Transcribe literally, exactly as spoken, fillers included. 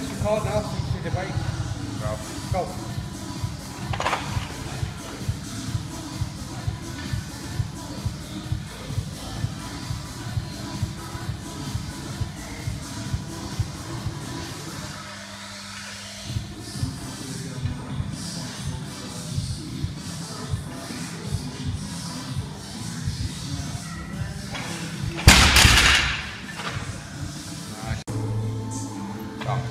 Press record now, see the bike. Go. Go.